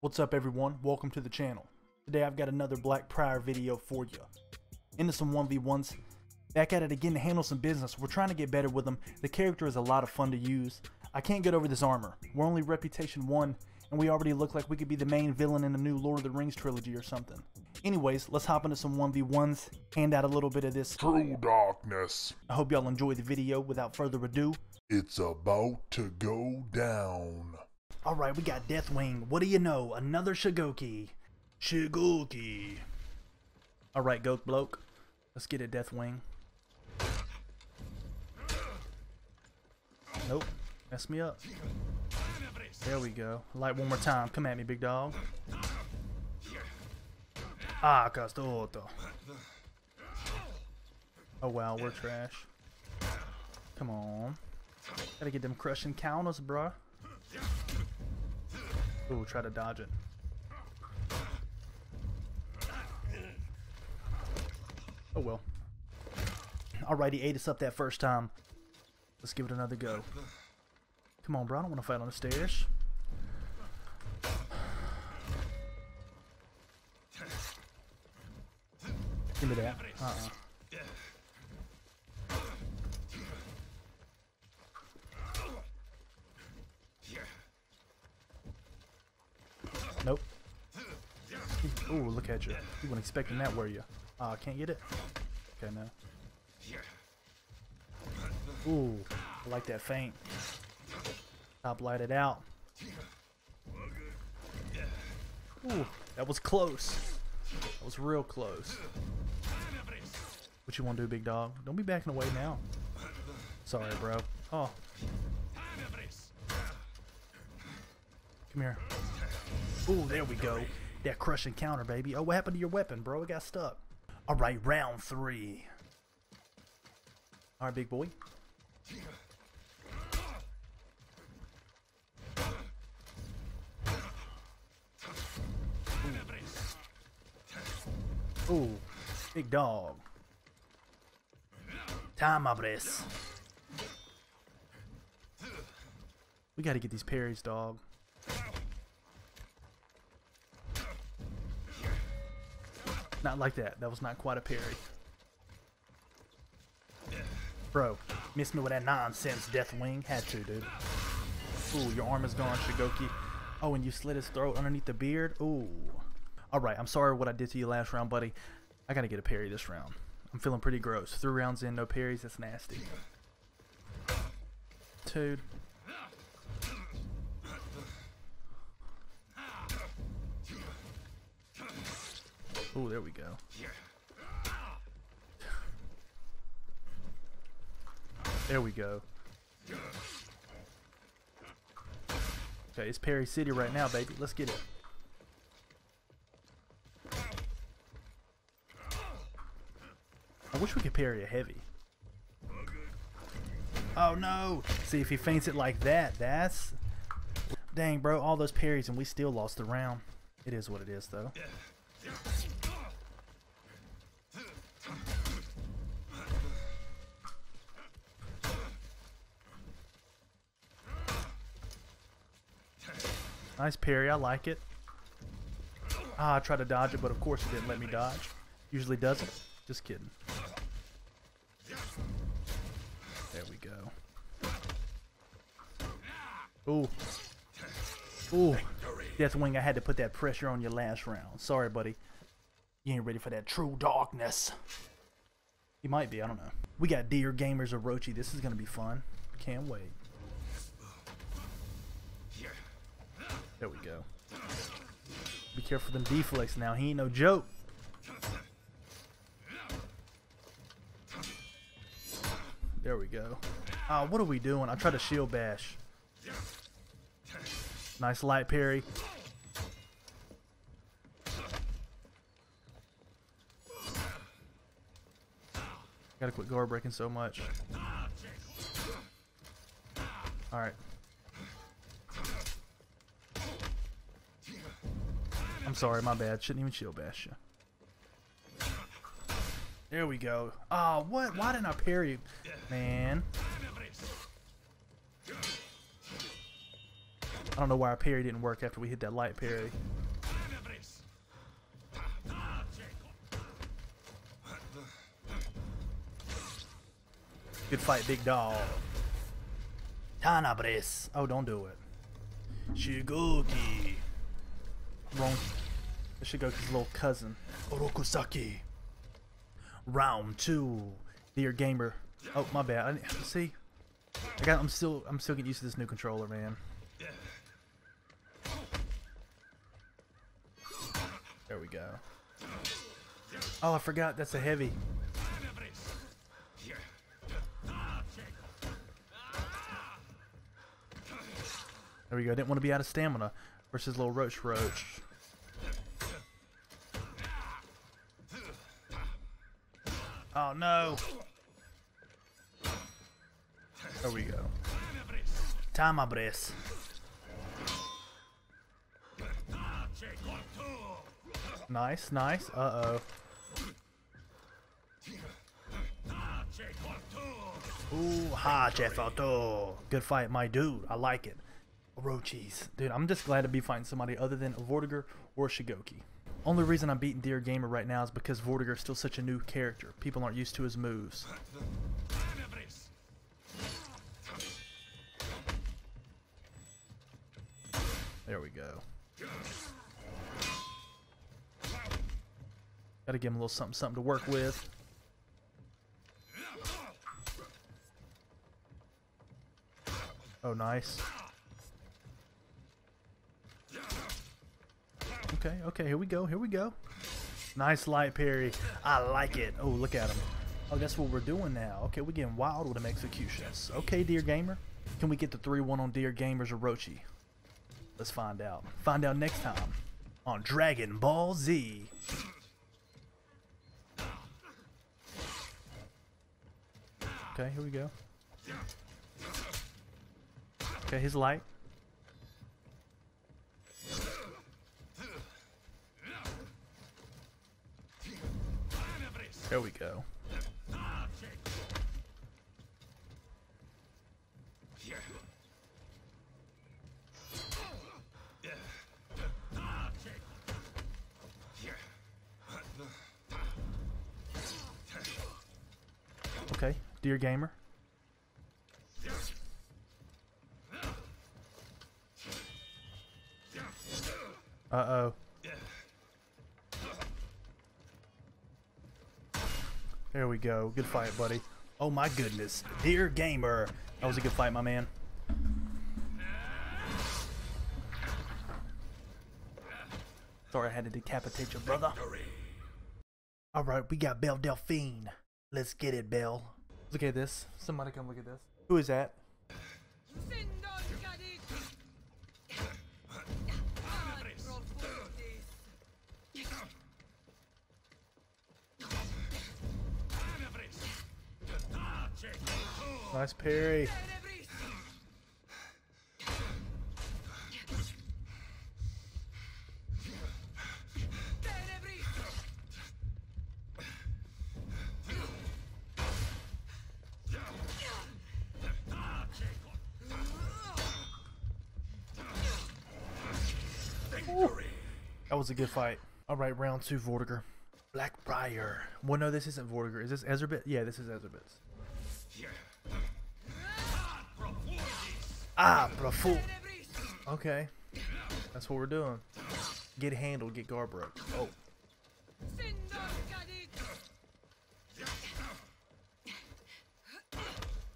What's up everyone, welcome to the channel. Today I've got another Black Prior video for you. Into some 1v1s, back at it again to handle some business. We're trying to get better with them. The character is a lot of fun to use. I can't get over this armor. We're only reputation 1 and we already look like we could be the main villain in the new Lord of the Rings trilogy or something. Anyways, let's hop into some 1v1s, hand out a little bit of this true darkness. I hope y'all enjoy the video. Without further ado, it's about to go down. Alright, we got Deathwing. What do you know? Another Shugoki. Shugoki. Alright, goat bloke. Let's get it, Deathwing. Nope. Messed me up. There we go. Light one more time. Come at me, big dog. Ah, Castoto. Oh, wow. We're trash. Come on. Gotta get them crushing counters, bruh. Ooh, try to dodge it. Oh well. Alright, he ate us up that first time. Let's give it another go. Come on, bro. I don't want to fight on the stairs. Give me that. Nope. Ooh, look at you. You weren't expecting that, were you? Ah, can't get it? Okay, no. Ooh, I like that feint. Top light it out. Ooh, that was close. That was real close. What you want to do, big dog? Don't be backing away now. Sorry, bro. Oh. Come here. Ooh, there we go. That crushing counter, baby. Oh, what happened to your weapon, bro? It got stuck. All right, round 3. All right, big boy. Ooh, ooh, big dog. Time, my breath. We got to get these parries, dog. Not like that. That was not quite a parry. Bro, missed me with that nonsense, Deathwing. Had to, dude. Ooh, your arm is gone, Shugoki. Oh, and you slit his throat underneath the beard? Ooh. Alright, I'm sorry what I did to you last round, buddy. I gotta get a parry this round. I'm feeling pretty gross. 3 rounds in, no parries. That's nasty. Dude. Oh, there we go. There we go. Okay, it's Perry City right now, baby. Let's get it. I wish we could parry a heavy. Oh, no. See, if he feints it like that, that's... Dang, bro, all those parries, and we still lost the round. It is what it is, though. Nice parry, I like it. Ah, I tried to dodge it, but of course it didn't let me dodge. Usually doesn't. Just kidding. There we go. Ooh. Ooh. Deathwing, I had to put that pressure on you last round. Sorry, buddy. You ain't ready for that true darkness. You might be, I don't know. We got Dear Gamers Orochi. This is going to be fun. Can't wait. There we go. Be careful them deflects now. He ain't no joke. There we go. Ah, what are we doing? I tried to shield bash. Nice light parry. Gotta quit guard breaking so much. Alright. I'm sorry, my bad. Shouldn't even shield bash you. There we go. Oh, what? Why didn't I parry? Man. I don't know why our parry didn't work after we hit that light parry. Good fight, big dog. Tanabres. Oh, don't do it. Shugoki. Wrong. Shugoki's little cousin. Orokusaki. Round 2. Dear Gamer. Oh, my bad. See? I'm still getting used to this new controller, man. There we go. Oh, I forgot. That's a heavy. There we go. I didn't want to be out of stamina versus little Roach. Oh no. There we go. Tanabres. Nice, nice. Uh oh. Ooh, ha, Castoto. Good fight, my dude. I like it. Orochis. Dude, I'm just glad to be fighting somebody other than Vortiger or Shugoki. Only reason I'm beating Dear Gamer right now is because Vortiger is still such a new character. People aren't used to his moves. There we go. Gotta give him a little something, something to work with. Oh, nice. Okay, okay, here we go, here we go. Nice light parry. I like it. Oh, look at him. Oh, that's what we're doing now. Okay, we're getting wild with them executions. Okay, Dear Gamer. Can we get the 3-1 on Dear Gamer's Orochi? Let's find out. Find out next time on Dragon Ball Z. Okay, here we go. Okay, he's light. There we go. Okay, Dear Gamer. Uh-oh. There we go. Good fight, buddy. Oh my goodness. Dear Gamer. That was a good fight, my man. Sorry I had to decapitate your brother. Alright, we got Belle Delphine. Let's get it, Belle. Look at this. Somebody come look at this. Who is that? Nice parry. Ooh. That was a good fight. All right, round 2, Vortiger. Black Prior. Well, no, this isn't Vortiger. Is this Ezerbit? Yeah, this is Ezerbit. Ah, bravo. Okay. That's what we're doing. Get handled, get guard broke. Oh.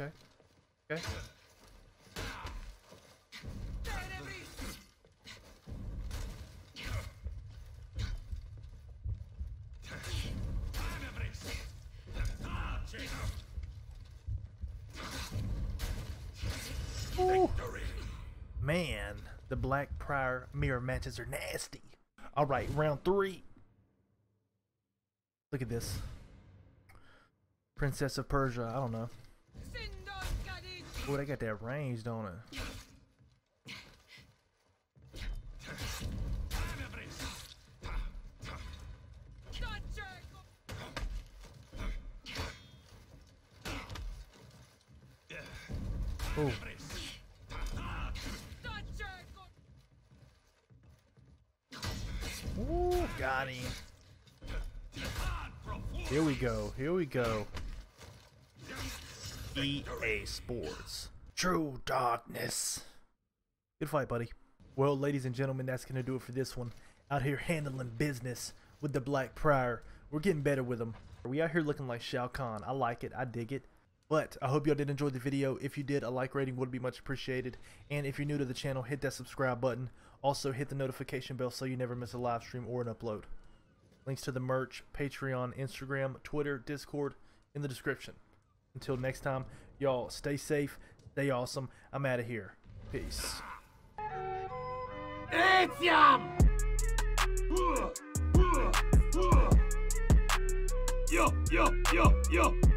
Okay. Okay. Ooh. Man, the Black Prior mirror matches are nasty. All right, round 3. Look at this. Princess of Persia. I don't know. Oh, they got that range, don't it? Ooh. Ooh, got him. Here we go. Here we go. EA Sports. True darkness. Good fight, buddy. Well, ladies and gentlemen, that's going to do it for this one. Out here handling business with the Black Prior. We're getting better with him. We out here looking like Shao Kahn. I like it. I dig it. But I hope y'all did enjoy the video. If you did, a like rating would be much appreciated. And if you're new to the channel, hit that subscribe button. Also, hit the notification bell so you never miss a live stream or an upload. Links to the merch, Patreon, Instagram, Twitter, Discord in the description. Until next time, y'all stay safe, stay awesome. I'm out of here. Peace. It's yum! Yo, yo, yo, yo.